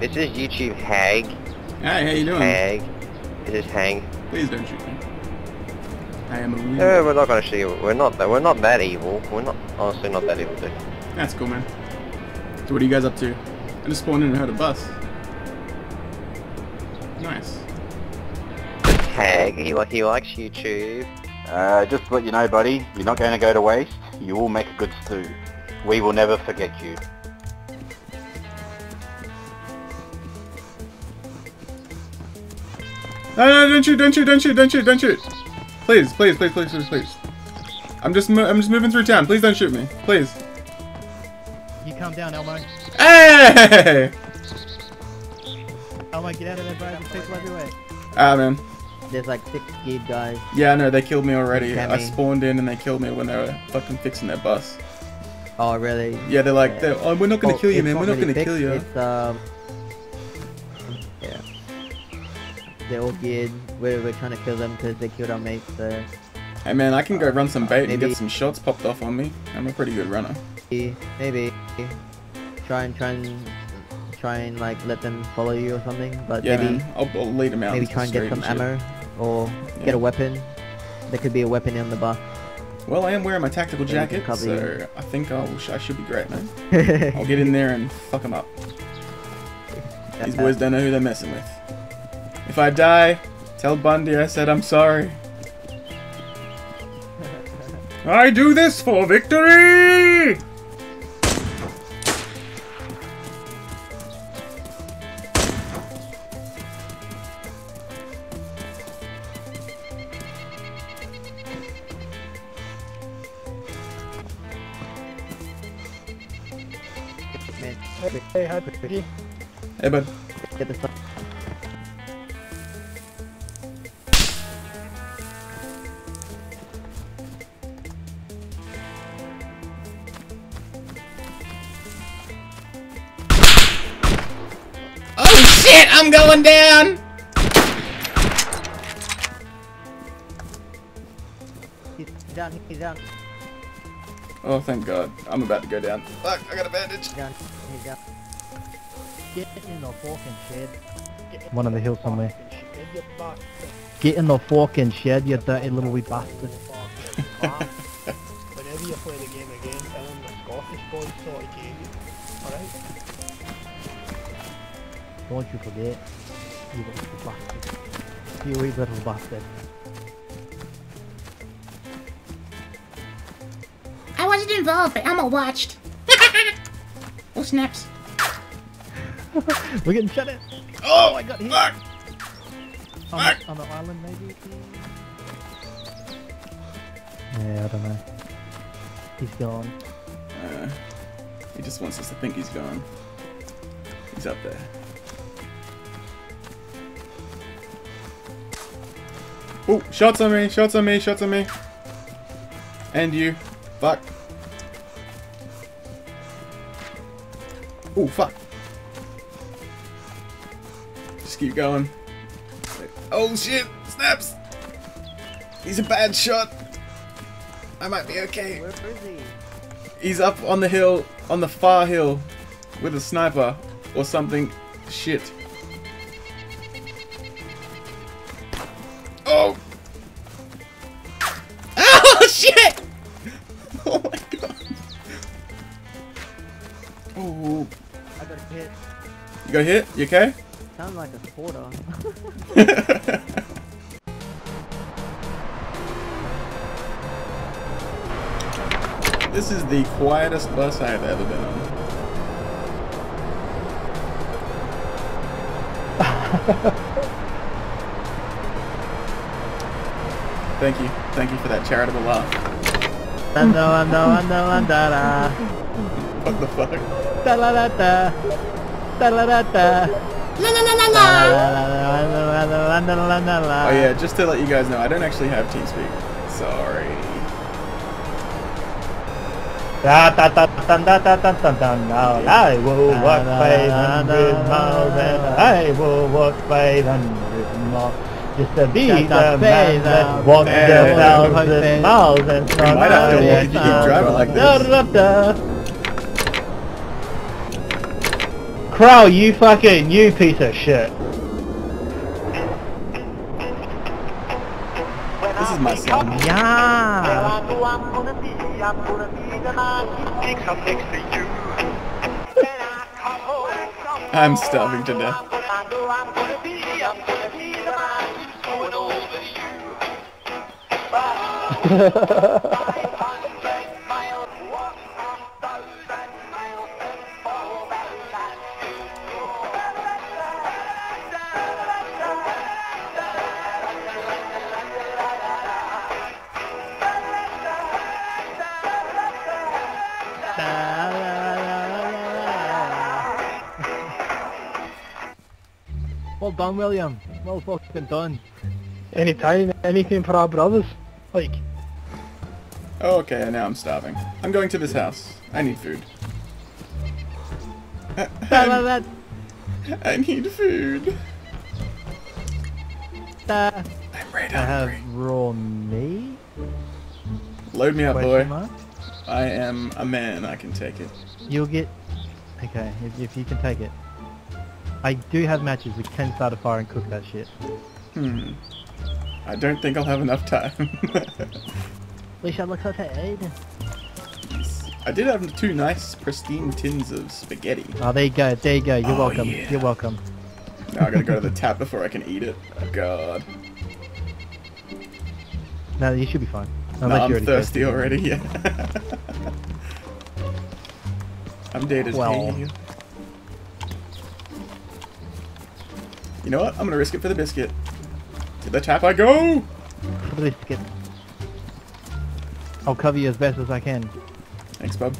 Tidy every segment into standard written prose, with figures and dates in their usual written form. This is YouTube Hag. Hey, how you doing? Hag. This is Hang. Please don't shoot me. I am a loser. No, we're not gonna shoot you. We're not that evil. We're not honestly not that evil, dude. That's cool, man. So what are you guys up to? I just spawned in and heard a bus. Nice. Hag, he likes YouTube. Just to let you know, buddy, you're not going to go to waste. You will make a good stew. We will never forget you. No, don't shoot. Please. I'm just moving through town. Please don't shoot me. Please. You calm down, Elmo. Hey! Elmo, get out of there, bro. There's people everywhere. Ah, man. There's like 6 geared guys. Yeah, I know. They killed me already. I spawned in and they killed me when they were fucking fixing their bus. Oh, really? Yeah, they're like, yeah. Oh, we're not going to kill you, man. We're not really going to kill you. It's, yeah. They're all geared. We're trying to kill them because they killed our mates, so... Hey, man, I can go run some bait and get some shots popped off on me. I'm a pretty good runner. Maybe. Try and like let them follow you or something, but yeah, maybe man. I'll lead them out. Maybe try and get some ammo or get a weapon. There could be a weapon in the bus. Well, I am wearing my tactical jacket, so I think I should be great, man. I'll get in there and fuck them up. These boys don't know who they're messing with. If I die, tell Bundy I said I'm sorry. I do this for victory! Hey, hi, Pretty. Hey, bud. Get this up. Oh shit! I'm going down. He's down. Oh, thank God! I'm about to go down. Fuck! I got a bandage. He's down. Get in the fucking shed. One on the hill somewhere. Get in the fucking shed, you dirty little wee bastard. Whenever you play the game again, tell him the Scottish boys sort of gave you. Alright? Don't you forget. You little bastard. You wee little bastard. I wasn't involved, but Elmo watched. Oh snaps. We're getting shut in. Oh, I got hit. Fuck. On the island, maybe? Yeah, I don't know. He's gone. He just wants us to think he's gone. He's up there. Oh, shots on me. And you. Fuck. Oh, fuck. Just keep going. Oh shit! Snaps! He's a bad shot. I might be okay. Where is he? He's up on the hill, on the far hill, with a sniper or something. Shit. Oh! Oh shit! Oh my God! Oh! I got hit. You got hit? You okay? Sound like a porter. This is the quietest bus I have ever been on. Thank you for that charitable laugh. I know, da. What the fuck? Da la da da, da la da da. La, la, la, la, la. Oh yeah, just to let you guys know, I don't actually have TeamSpeak. Sorry. I will walk 500 miles and I will walk 500 miles just to be the man that walked 1,000 miles and you might have to walk if you keep driving like this. Crow, you piece of shit. This is my song. Yeah. I'm starving to death. Well done, William. Well fucking done. Anytime, anything for our brothers. Like. Okay, now I'm starving. I'm going to this house. I need food. I need food. I'm right hungry. I have raw meat. Load me up, boy. I am a man. I can take it. You'll get. Okay, if you can take it. I do have matches, we can start a fire and cook that shit. Hmm. I don't think I'll have enough time. We shall look at it. I did have two nice, pristine tins of spaghetti. Oh, there you go, there you go. You're welcome. Yeah. You're welcome. Now I gotta go to the tap before I can eat it. Oh, God. No, you should be fine. Unless you're thirsty already, yeah. I'm dead as well. You know what? I'm gonna risk it for the biscuit. To the tap I go! For the biscuit. I'll cover you as best as I can. Thanks, bub.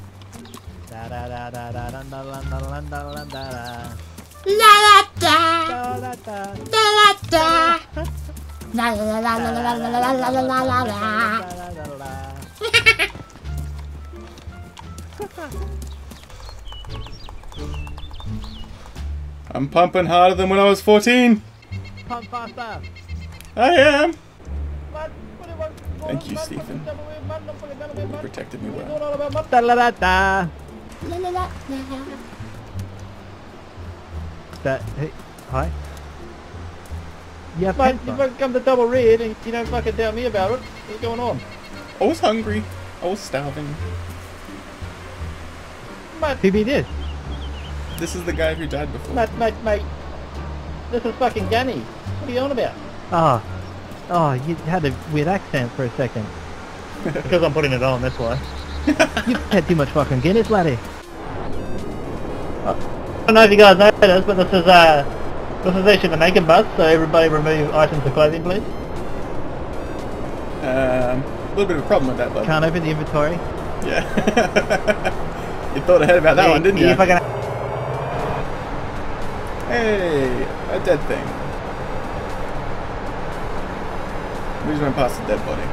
I'm pumping harder than when I was 14. Pump faster. I am. Thank you, Stephen. You protected me well. Hey, hi. Yeah, mate, you fucking come to Double Red and you don't fucking tell me about it. What's going on? I was hungry. I was starving. Mate, who be this? This is the guy who died before. Mate. This is fucking Ganny. What are you on about? Oh, you had a weird accent for a second. Because I'm putting it on, that's why. You've had too much fucking Guinness, laddie. I don't know if you guys know this, but this is actually the naked bus, so everybody remove items of clothing, please. A little bit of a problem with that, though. Can't open the inventory. Yeah. You thought ahead about that one, didn't you? Hey, a dead thing. We just went past a dead body.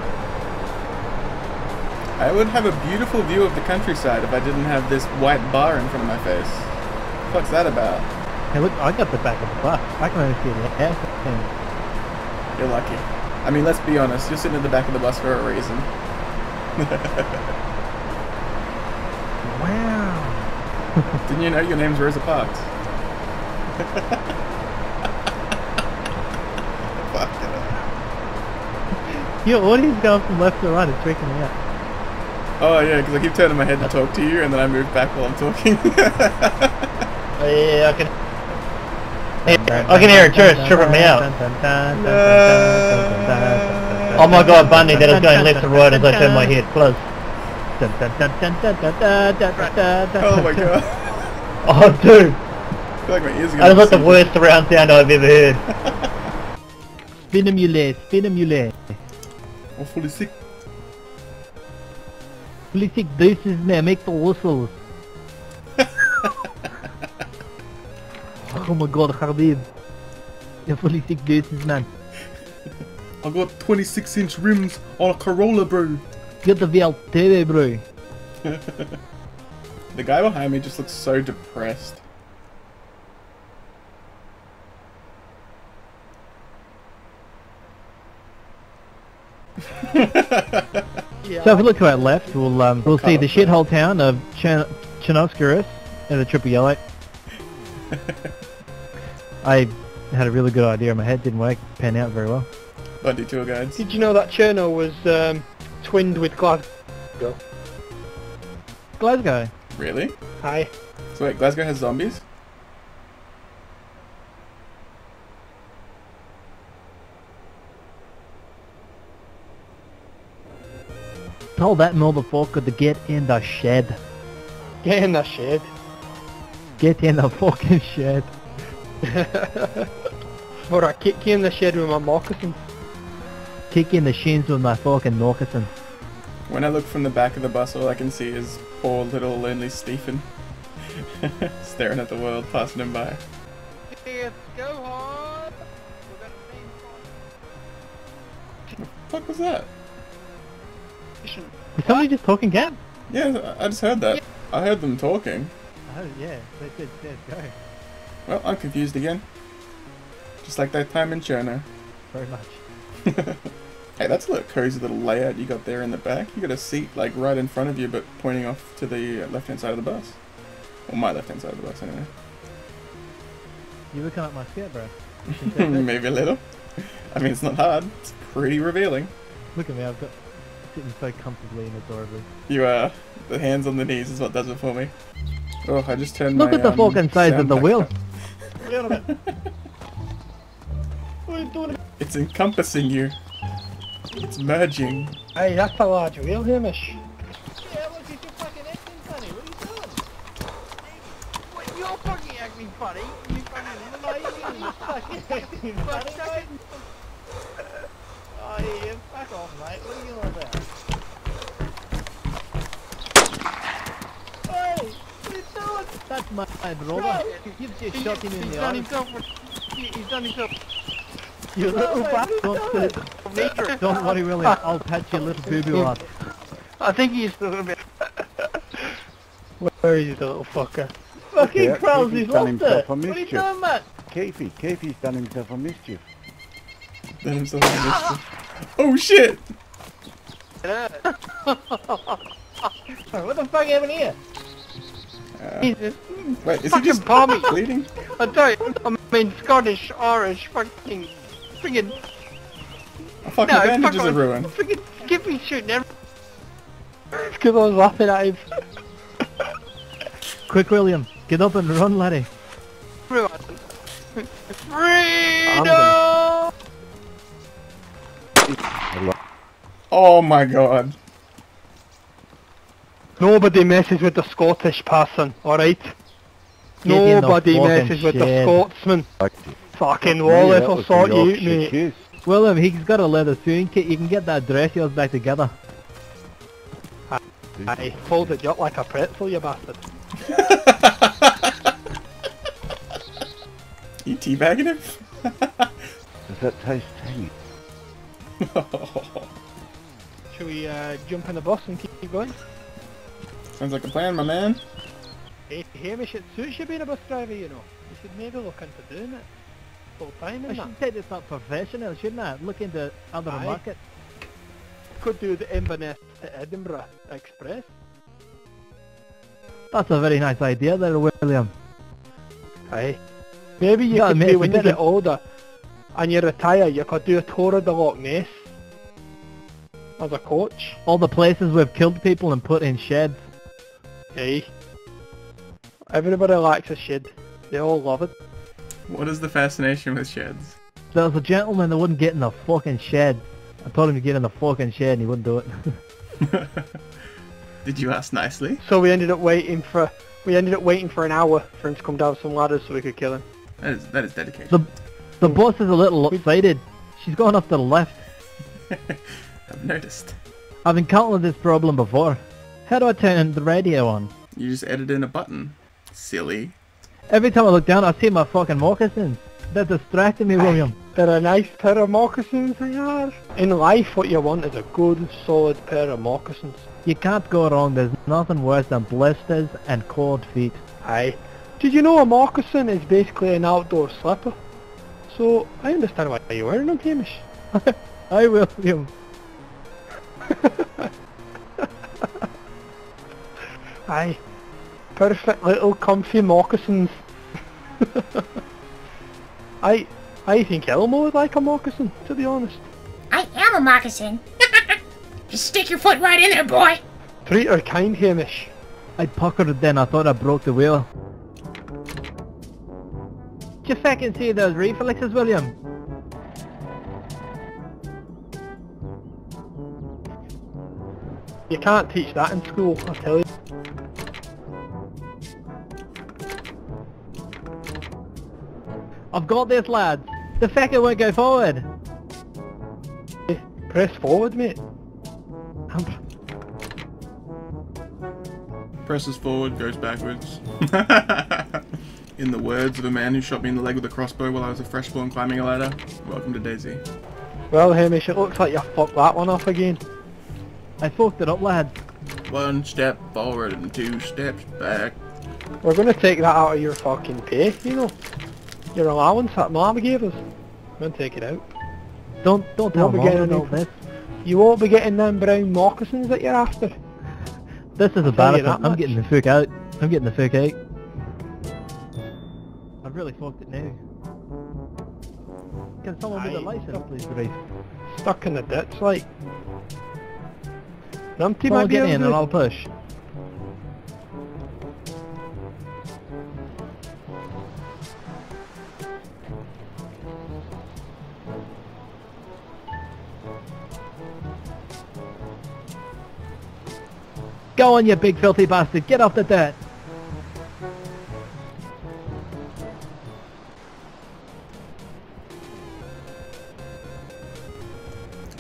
I would have a beautiful view of the countryside if I didn't have this white bar in front of my face. What's that about? Hey, look, I got the back of the bus. I can only see the ass thing. You're lucky. I mean, let's be honest. You're sitting at the back of the bus for a reason. Wow. Didn't you know your name's Rosa Parks? Fuck it up. Your audio's going from left to right, it's freaking me out. Oh yeah, because I keep turning my head to talk to you and then I move back while I'm talking. Oh yeah, I can hear a church tripping me out. Oh my god, Bundy, that is going left to right as I turn my head, close. Oh my god. Oh dude. Like my ears are that was like the worst surround sound I've ever heard. Spinamule, spinamule. I'm fully sick. Fully sick deuces now, make the whistles. Oh my god, Khabib. You're fully sick deuces, man. I got 26-inch rims on a Corolla, bro. Get the VL TV, bro. The guy behind me just looks so depressed. Yeah. So if we look to our left, we'll see the shithole town of Chernoskaris, and the triple yellow. I had a really good idea in my head, didn't work, pan out very well. Bloody tour guides. Did you know that Cherno was twinned with Glasgow? Glasgow? Really? Hi. So wait, Glasgow has zombies? Told that motherfucker to get in the shed. Get in the shed? Get in the fucking shed. Or I kick you in the shed with my moccasins. Kick you in the shins with my fucking moccasins. When I look from the back of the bus, all I can see is poor little lonely Stephen. Staring at the world passing him by. Let's go hard! What the fuck was that? Was somebody just talking, Gab? Yeah, I just heard that. Yeah. I heard them talking. Oh yeah, they said, let's go. Well, I'm confused again. Just like that time in Cherno. Very much. Hey, that's a little cozy little layout you got there in the back. You got a seat like right in front of you, but pointing off to the left-hand side of the bus. Or my left-hand side of the bus, anyway. You looking at my skirt, bro? Maybe a little. I mean, it's not hard. It's pretty revealing. Look at me, I've got... sitting so comfortably and adorably. You are. The hands on the knees is what does it for me. Oh, I just turned Look at the fucking size of the wheel! What are you doing? It's encompassing you. It's merging. Hey, that's a large wheel, Hamish. Yeah, look, you're fucking acting funny. What are you doing? You're fucking acting funny. You fucking amazing. You fucking acting funny. Oh yeah, fuck off mate, what are you on about? Hey, what are you doing? That's my brother. Right. He gives you a shot in the eye. He's done himself. You little bastard. Don't worry William, I'll patch your little boo-boo up. I think he's talking about... Where is the little fucker? Fucking Krause, he's lost it! What are you doing mate? Kafey's done himself a mischief. Done himself a mischief. Oh shit! What the fuck happened here? Jesus. Wait, is he just palmy bleeding? I tell you, I mean Scottish, Irish, friggin... A fucking no, bandages are ruined. Friggin Skippy shooting everything. It's because I was laughing at him. Quick William, get up and run laddie. Freedom! Oh my god. Nobody messes with the Scottish person, alright? Nobody messes with the Scotsman. Fucking Wallace, I'll sort you out mate. William, he's got a leather soon, you can get that dress yours back together. I folded you up like a pretzel, you bastard. You teabagging him? Does that taste tangy? Shall we jump in the bus and keep going? Sounds like a plan, my man. Hey Hamish, it suits you being a bus driver, you know. You should maybe look into doing it full time and that. I should take this up professional, shouldn't I? Look into other markets. Could do the Inverness to Edinburgh Express. That's a very nice idea there, William. Aye. Maybe you could do when you get older and you retire, you could do a tour of the Loch Ness. As a coach. All the places we've killed people and put in sheds. Hey. Everybody likes a shed. They all love it. What is the fascination with sheds? There was a gentleman that wouldn't get in the fucking shed. I told him to get in the fucking shed and he wouldn't do it. Did you ask nicely? So we ended up waiting for an hour for him to come down some ladders so we could kill him. That is dedication. The boss is a little lopsided. She's going off to the left. I've noticed. I've encountered this problem before. How do I turn the radio on? You just edit in a button. Silly. Every time I look down I see my fucking moccasins. They're distracting me, William. They're a nice pair of moccasins, they are. In life what you want is a good solid pair of moccasins. You can't go wrong, there's nothing worse than blisters and cold feet. Aye. Did you know a moccasin is basically an outdoor slipper? So I understand why you're wearing them, Hamish. Aye, William. Aye, perfect little comfy moccasins. I think Elmo would like a moccasin, to be honest. I am a moccasin. Just stick your foot right in there, boy. Treat her kind, Hamish. I puckered then, I thought I broke the wheel. Did you feckin' see those reflexes, William? You can't teach that in school, I tell you. I've got this, lads. The fecker won't go forward. Press forward, mate. Presses forward, goes backwards. In the words of a man who shot me in the leg with a crossbow while I was a freshborn climbing a ladder, welcome to DayZ. Well, Hamish, it looks like you fucked that one up again. I fucked it up, lads. One step forward and two steps back. We're gonna take that out of your fucking pay, you know. Your allowance that Mom gave us. I'm gonna take it out. Don't tell Mom all this. You won't be getting them brown moccasins that you're after. This is embarrassing. I'm getting the fuck out. I'm getting the fuck out. I've really fucked it now. Can someone get a license, please, Ray? Stuck in the ditch, like. Numpty might be able to. Get in and I'll push. Go on, you big filthy bastard, get off the dirt!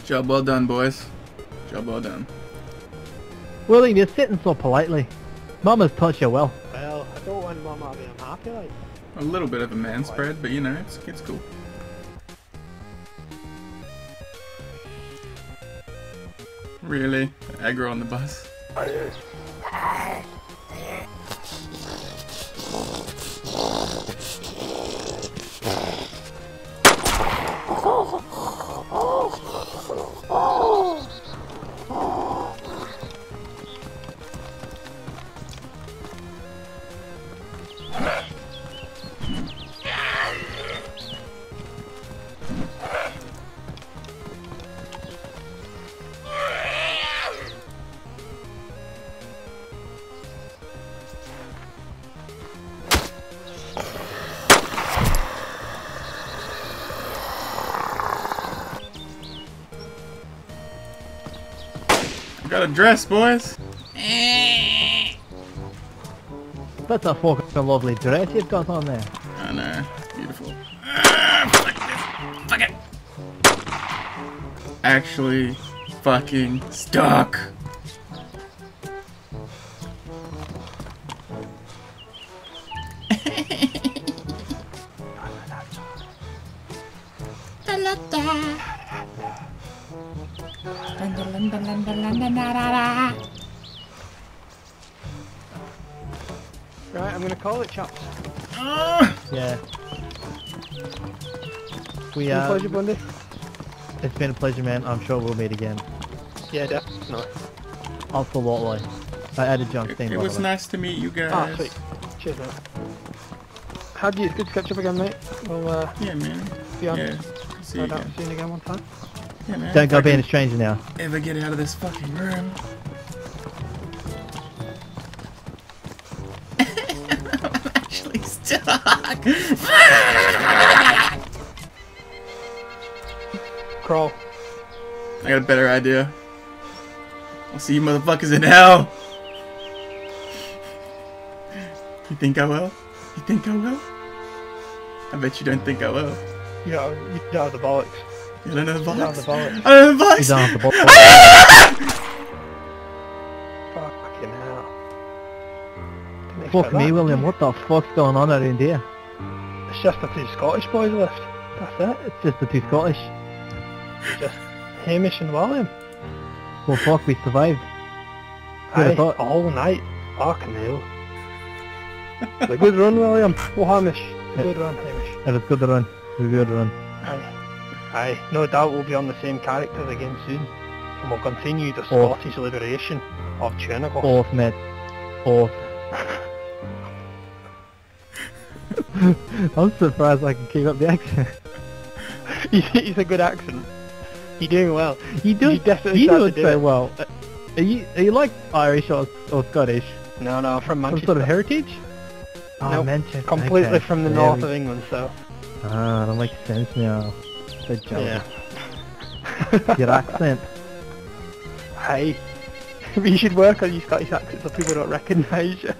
Job well done, boys. Job well done. William, you're sitting so politely. Mama's taught you well. Well, I don't want Mama to be unhappy, like. A little bit of a man spread, but you know, it's cool. Really? Aggro on the bus. Got a dress, boys. That's a fucking lovely dress you've got on there. I know, it's beautiful. Fuck it. Actually, fucking stuck. Right, I'm gonna call it, chaps. Yeah. We are. Pleasure, Bundy. It's been a pleasure, man. I'm sure we'll meet again. Yeah, definitely. Absolutely. I added John Steen. It was nice to meet you guys. Ah, sweet. Cheers, man. How do you? It's good to catch up again, mate. Well, yeah, man. Yeah. See you again. See you again one time. Yeah, man. Don't go being a stranger now. Ever get out of this fucking room? I'm actually stuck. Crawl. I got a better idea. I'll see you motherfuckers in hell. You think I will? You think I will? I bet you don't think I will. Yeah, you know the bollocks. You don't know the box? I don't know the box! I don't know the box! Fucking hell. Fuck me, William, what the fuck's going on around here? It's just the two Scottish boys left. That's it. It's just the two Scottish. Just Hamish and William. Well fuck, we survived. Aye, all night. Fucking hell. It's a good run, William. Oh, Hamish. Good run, Hamish. It was good run. It was a good run. Aye. Aye, no doubt we'll be on the same characters again soon, and we'll continue the Scottish liberation of Chernobyl. Off, mate. Off. I'm surprised I can keep up the accent. It's a good accent. You're doing well. You definitely do it so well. Are you like Irish or Scottish? No, no, I'm from Manchester. Some sort of heritage? Oh, nope. Manchester. Completely from the north of England, so. Ah, that makes sense now. So jealous. Yeah. Your accent. Hey. You should work on your Scottish accent so people don't recognise you.